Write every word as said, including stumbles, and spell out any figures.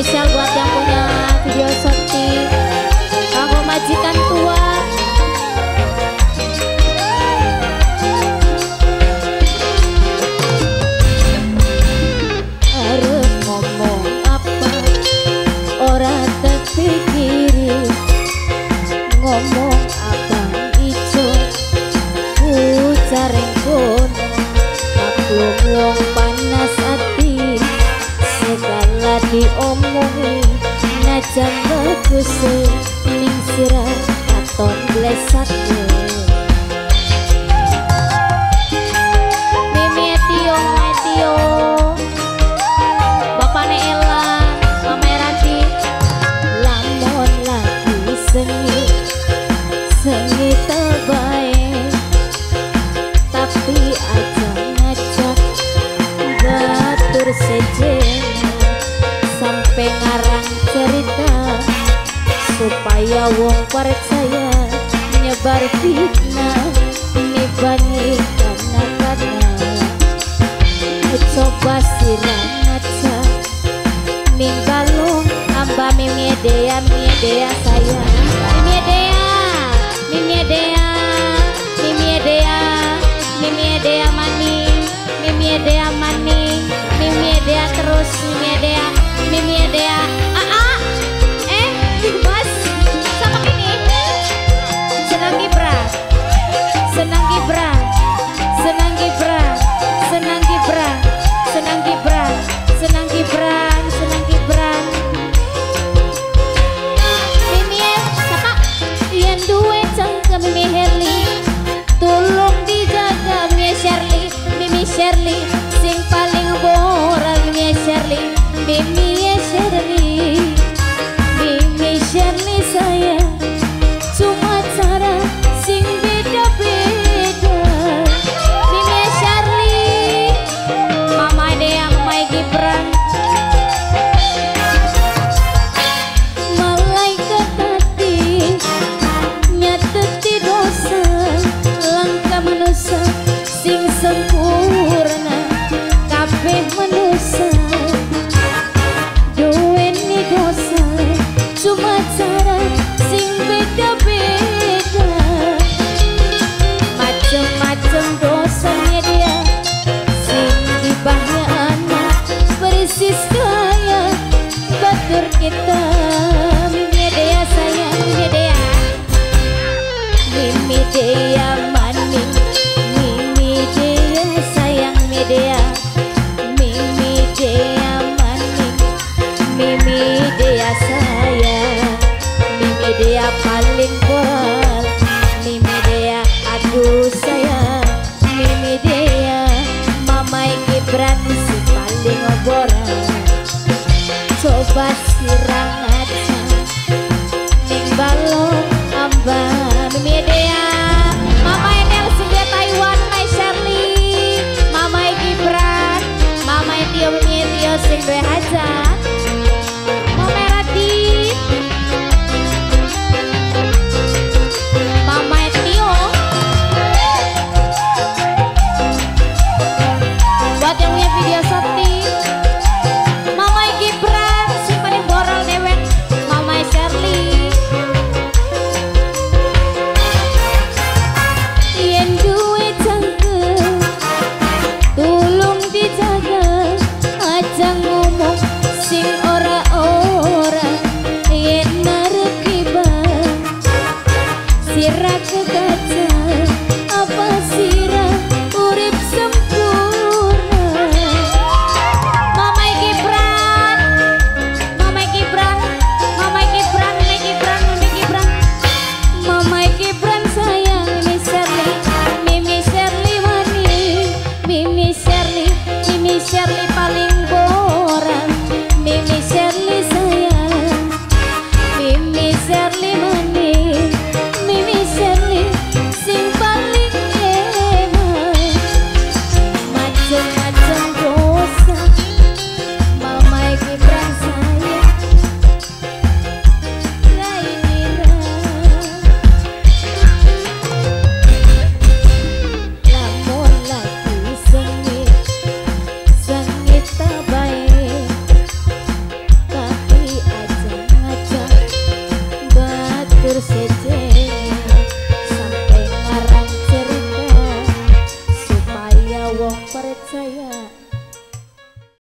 spesial buat yang punya video Soti, Kang Majikan Tua. Harus ngomong apa orang terpikirin, ngomong apa itu ucar engkon, maklum panas hati segala diomongin, najan bagusin ning sirah katon blesatne. Mimi Etio, Etio, bapane Ella, mama Ranti, lamun lagi sengi, sengi terbaik, tapi aja ngajak batur sejen. Pengarang cerita supaya wong percaya, menyebar fitnah ini banyak kata-kata. Coba sirah ngaca minggalung amba Mimi Dea, Mimi Dea sayang, Mimi Dea, Mimi Dea, Mimi Dea, Mimi Dea mani, Mimi Dea mani, Mimi Dea terus, Mimi Dea, Mimi Dea, ah, eh, mas, sama ini, senang Gibra, senang Gibra, senang Gibra, senang Gibra, senang Gibra, senang Gibra, senang Gibra. Mimi, siapa yang dua cangkem Mimi Herli, tolong dijaga Mimi Shirley, Mimi Shirley, sing paling boran Mimi Shirley, Mimi. Coba sirah